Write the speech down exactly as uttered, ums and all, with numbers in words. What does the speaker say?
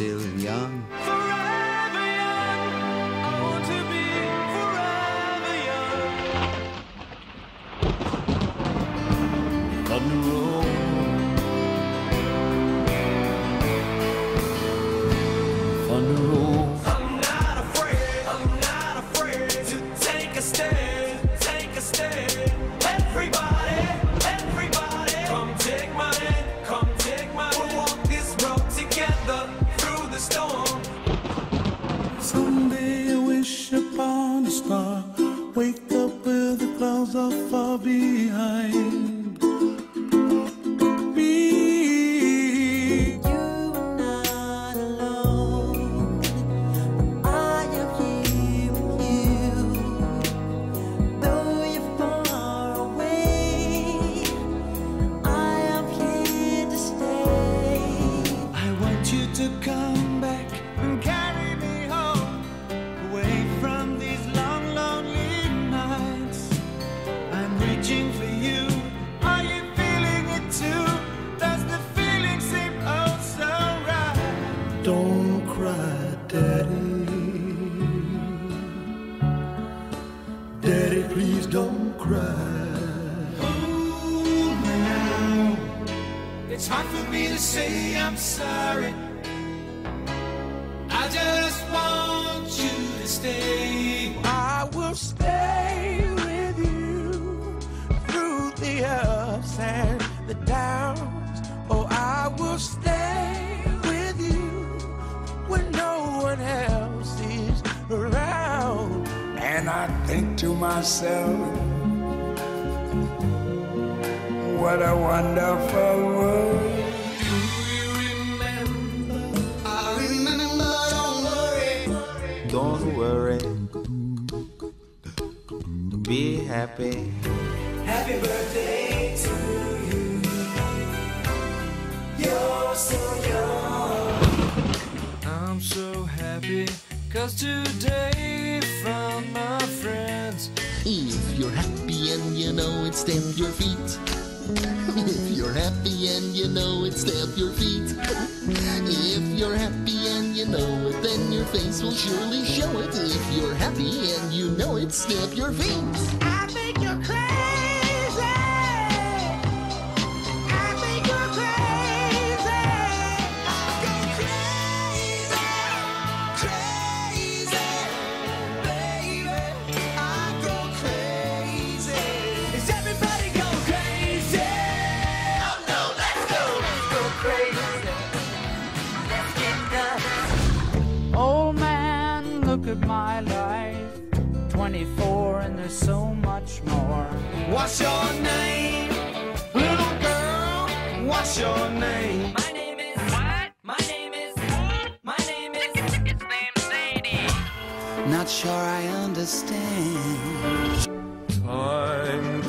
still young. Forever young, I want to be forever young. Thunder roll, thunder roll. I'm not afraid, I'm not afraid to take a stand, take a stand. Everybody, everybody, come take my hand, come take my hand. We'll walk this road together through the storm. Someday I wish upon a star, wake up where the clouds are far behind me. You're not alone, I am here with you. Though you're far away, I am here to stay. I want you to come back and carry me home, away from these long, lonely nights. I'm reaching for you. Are you feeling it too? Does the feeling seem oh so right? Don't cry, Daddy. Daddy, please don't cry. Ooh, now it's hard for me to say I'm sorry. I just want you to stay. I will stay with you through the ups and the downs. Oh, I will stay with you when no one else is around. And I think to myself, what a wonderful world. Don't worry, be happy. Happy birthday to you. You're so young. I'm so happy, cause today found my friends. If you're happy and you know it, stamp your feet. If you're happy and you know it, stamp your feet. If you're happy and you know it, then your face will surely show it. If you're happy and you know it, stamp your feet. I think you're crazy. I think you're crazy. I go crazy, crazy, baby. I go crazy. Is everybody go crazy? Oh no, let's go, let's go crazy. Old man, look at my life. Twenty-four and there's so much more. What's your name? Little girl, what's your name? My name is what? My name is what? My name is it's named Sadie. Not sure I understand. Time